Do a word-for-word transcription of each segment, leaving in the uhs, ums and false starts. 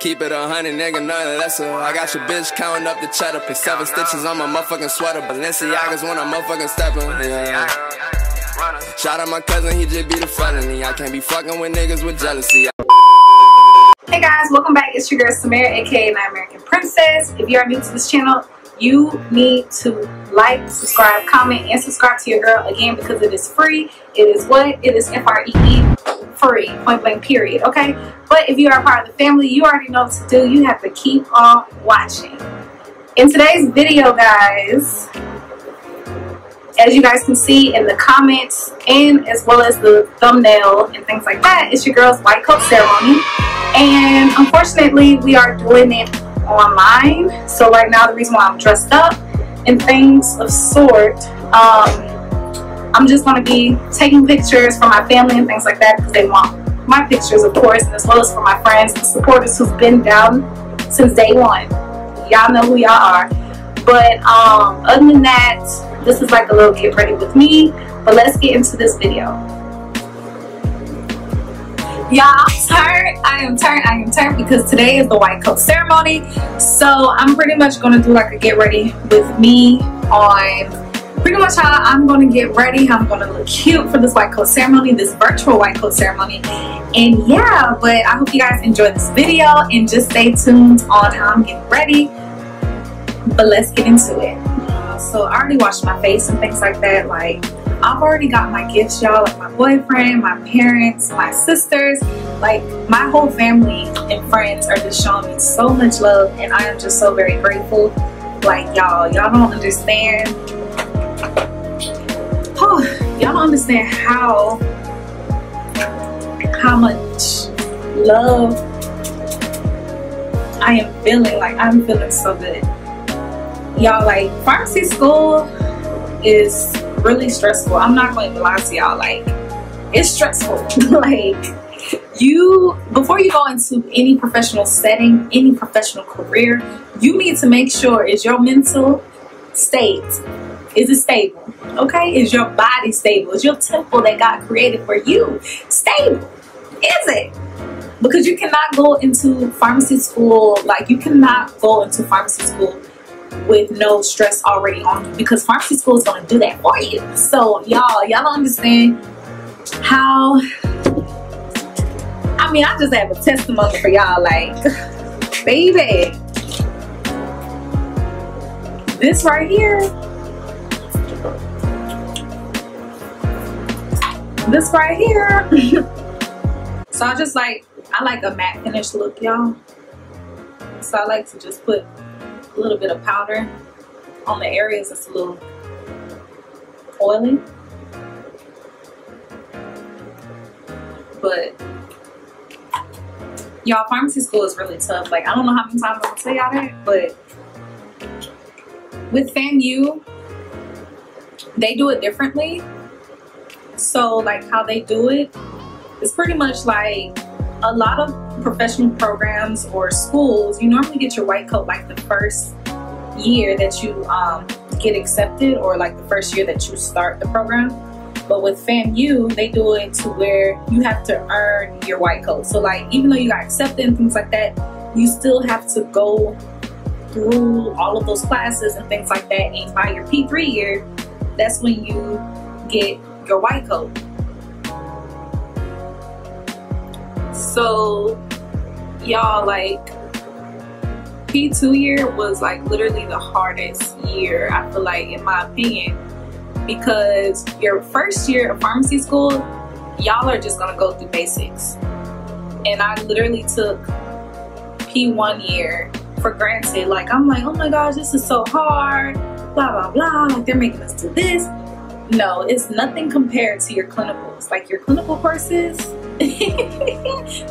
Keep it a hundred, nigga, nothing lesser. I got your bitch counting up the cheddar. Put seven stitches on my motherfucking sweater. Balenciagas when I'm motherfucking stepping. Yeah. Shout out my cousin, he just beat a felony. I can't be fucking with niggas with jealousy. Hey guys, welcome back. It's your girl Samara, aka My American Princess. If you are new to this channel, you need to like, subscribe, comment, and subscribe to your girl again because it is free. It is what? It is F R E E. Free, point blank, period. Okay, but if you are a part of the family, you already know what to do. You have to keep on watching. In today's video, guys, as you guys can see in the comments and as well as the thumbnail and things like that, it's your girl's white coat ceremony, and unfortunately we are doing it online. So right now, the reason why I'm dressed up and things of sort, um I'm just going to be taking pictures for my family and things like that because they want my pictures, of course, and as well as for my friends and supporters who've been down since day one. Y'all know who y'all are. But um, other than that, this is like a little get ready with me. But let's get into this video. Y'all, I'm turned. I am turned. I am turned because today is the white coat ceremony. So I'm pretty much going to do like a get ready with me on... Pretty much how I'm going to get ready, I'm going to look cute for this white coat ceremony, this virtual white coat ceremony. And yeah, but I hope you guys enjoyed this video and just stay tuned on how I'm getting ready. But let's get into it. So I already washed my face and things like that. Like, I've already got my gifts, y'all. Like my boyfriend, my parents, my sisters, like my whole family and friends are just showing me so much love, and I am just so very grateful. Like y'all, y'all don't understand. Oh, y'all don't understand how how much love I am feeling. Like, I'm feeling so good, y'all. Like, pharmacy school is really stressful. I'm not going to lie to y'all. Like, it's stressful. Like, you before you go into any professional setting, any professional career, you need to make sure is your mental state is it stable. Okay, is your body stable? Is your temple that God created for you stable? Is it? Because you cannot go into pharmacy school, like you cannot go into pharmacy school with no stress already on you, because pharmacy school is going to do that for you. So y'all, y'all don't understand how, I mean, I just have a testimony for y'all. Like, baby, this right here, this right here. So I just like, I like a matte finish look, y'all. So I like to just put a little bit of powder on the areas that's a little oily. But y'all, pharmacy school is really tough. Like, I don't know how many times I'm gonna tell y'all that, but with FAMU, they do it differently. So like how they do it, it's pretty much like a lot of professional programs or schools, you normally get your white coat like the first year that you um, get accepted, or like the first year that you start the program. But with FAMU, they do it to where you have to earn your white coat. So like, even though you got accepted and things like that, you still have to go through all of those classes and things like that. And by your P three year, that's when you get your white coat. So y'all, like, P two year was like literally the hardest year, I feel like, in my opinion, because your first year of pharmacy school, y'all are just gonna go through basics. And I literally took P one year for granted. Like, I'm like, oh my gosh, this is so hard, blah blah blah, like they're making us do this. No, it's nothing compared to your clinicals. Like, your clinical courses,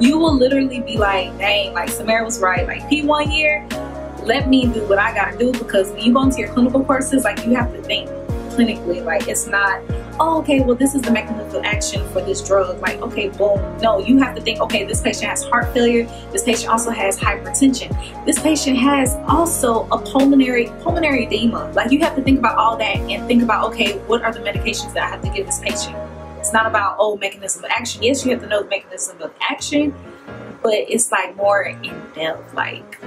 you will literally be like, dang, like Samara was right. Like, P one year, let me do what I gotta do, because when you go into your clinical courses, like, you have to think clinically. Like, it's not, oh, okay, well, this is the mechanism of action for this drug. Like, okay, boom. No, you have to think, okay, this patient has heart failure. This patient also has hypertension. This patient has also a pulmonary pulmonary edema. Like, you have to think about all that and think about, okay, what are the medications that I have to give this patient? It's not about, oh, mechanism of action. Yes, you have to know the mechanism of action, but it's like more in depth. Like,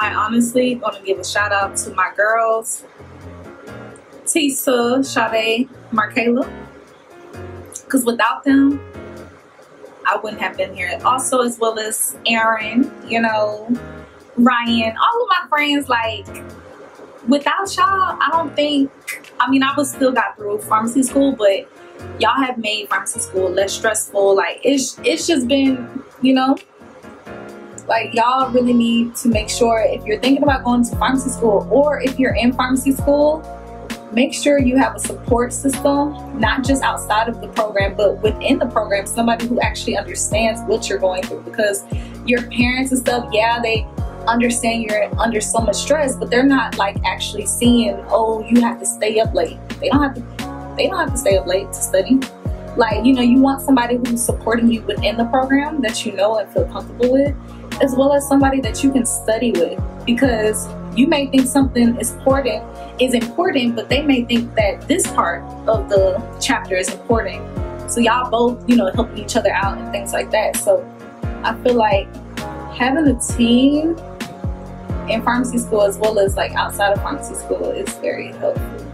I honestly want to give a shout out to my girls, Tisa, Sade, Markayla, because without them, I wouldn't have been here. Also, as well as Aaron, you know, Ryan, all of my friends. Like, without y'all, I don't think, I mean, I would still got through pharmacy school, but y'all have made pharmacy school less stressful. Like, it's, it's just been, you know, like, y'all really need to make sure if you're thinking about going to pharmacy school, or if you're in pharmacy school, make sure you have a support system, not just outside of the program, but within the program, somebody who actually understands what you're going through. Because your parents and stuff, yeah, they understand you're under so much stress, but they're not like actually seeing, oh, you have to stay up late. They don't have to, they don't have to stay up late to study. Like, you know, you want somebody who's supporting you within the program that you know and feel comfortable with, as well as somebody that you can study with, because you may think something is important, is important, but they may think that this part of the chapter is important. So y'all both, you know, helping each other out and things like that. So I feel like having a team in pharmacy school, as well as like outside of pharmacy school, is very helpful.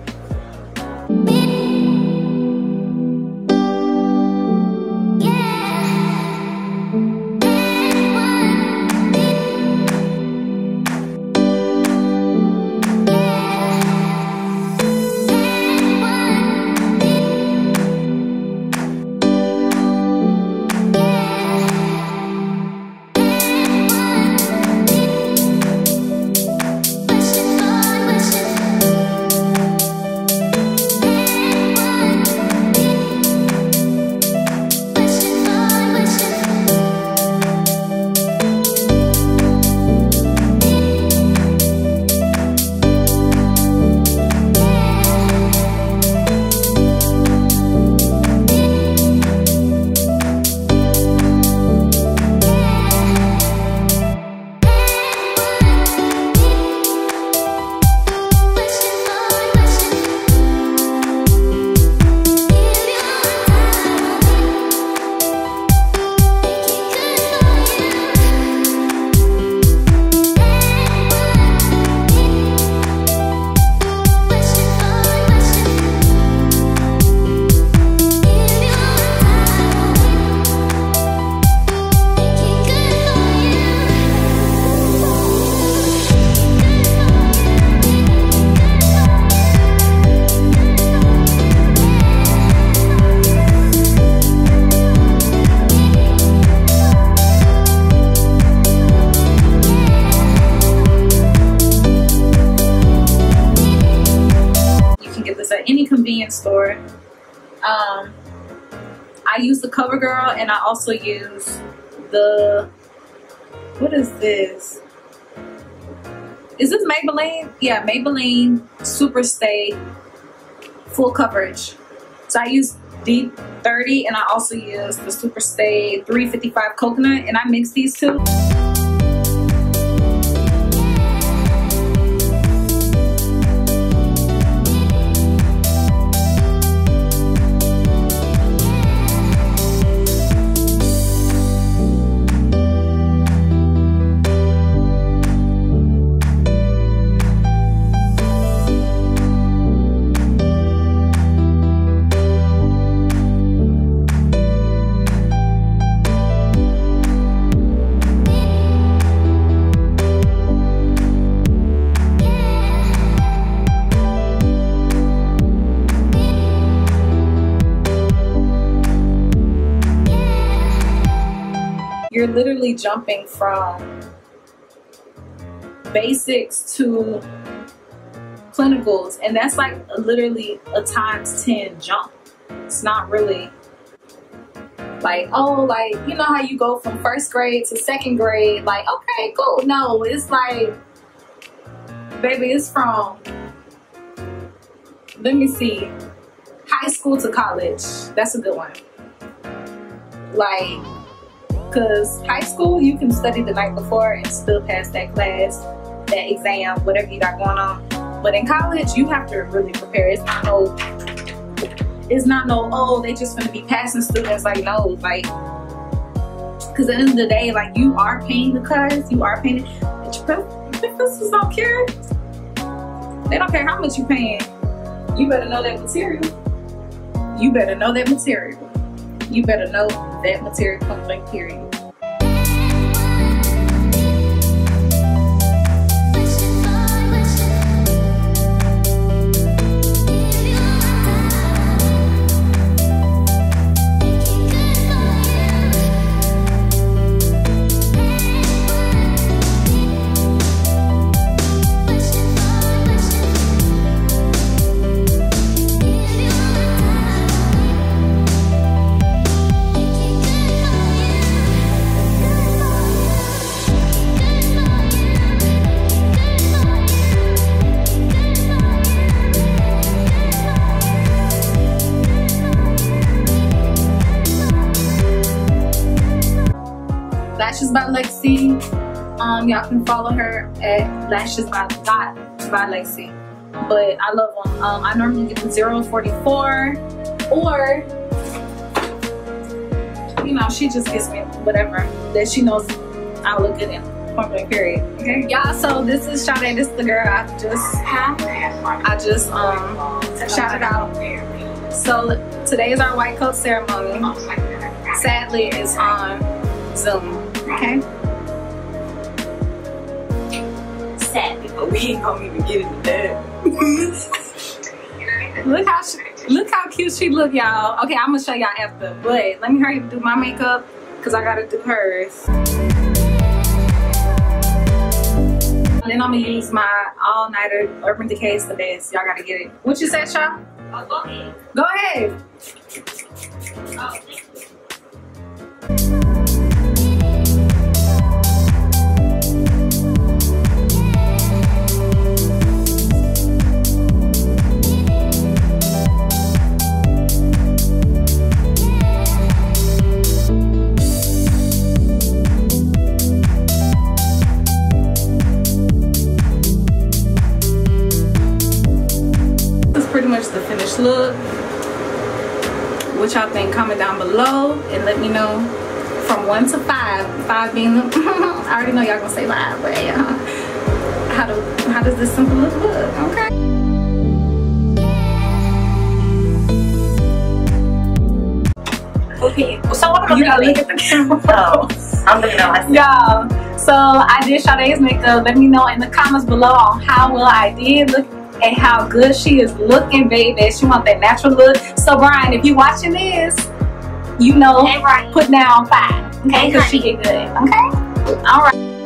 Store. Um, I use the Covergirl, and I also use the, what is this? Is this Maybelline? Yeah, Maybelline Superstay full coverage. So I use D thirty, and I also use the Superstay three fifty-five coconut, and I mix these two. You're literally jumping from basics to clinicals, and that's like a, literally a times ten jump. It's not really like, oh, like, you know how you go from first grade to second grade, like, okay, cool. No, it's like, baby, it's from, let me see, high school to college. That's a good one. Like, because high school, you can study the night before and still pass that class, that exam, whatever you got going on. But in college, you have to really prepare. It's not no, it's not no, oh, they just gonna be passing students. Like, no, like, Because at the end of the day, like, you are paying the class, you are paying it. But your professors don't care. They don't care how much you're paying. You better know that material. You better know that material. You better know that material comes like period. Lashes by Lacey. Um, y'all can follow her at Lashes by the dot by Lacey. But I love them. Um, I normally get the zero forty-four, or you know, she just gives me whatever that she knows I look good in. Formula period. Okay, y'all. So this is Sade. This is the girl I just I just um shouted out. So today is our white coat ceremony. Sadly, it's on Zoom. Okay. Sadly, but we ain't gonna even get into that. Look how she, look how cute she look, y'all. Okay, I'm gonna show y'all after, but let me hurry up and do my makeup because I gotta do hers. And then I'm gonna use my all nighter. Urban Decay is the best. Y'all gotta get it. What you said, y'all? Oh, go ahead. Go ahead. Oh, thank you. The finished look. What y'all think? Comment down below and let me know from one to five. Five being the I already know y'all gonna say five, but yeah. How do how does this simple look look? Okay. Okay, so I'm gonna yeah, look at the camera. Oh, I'm gonna know. Y'all, so I did Sade's makeup. Let me know in the comments below on how well I did look and how good she is looking, baby. She wants that natural look. So Brian, if you watching this, you know, hey, put down five. Okay, because hey, she get good. Okay? All right.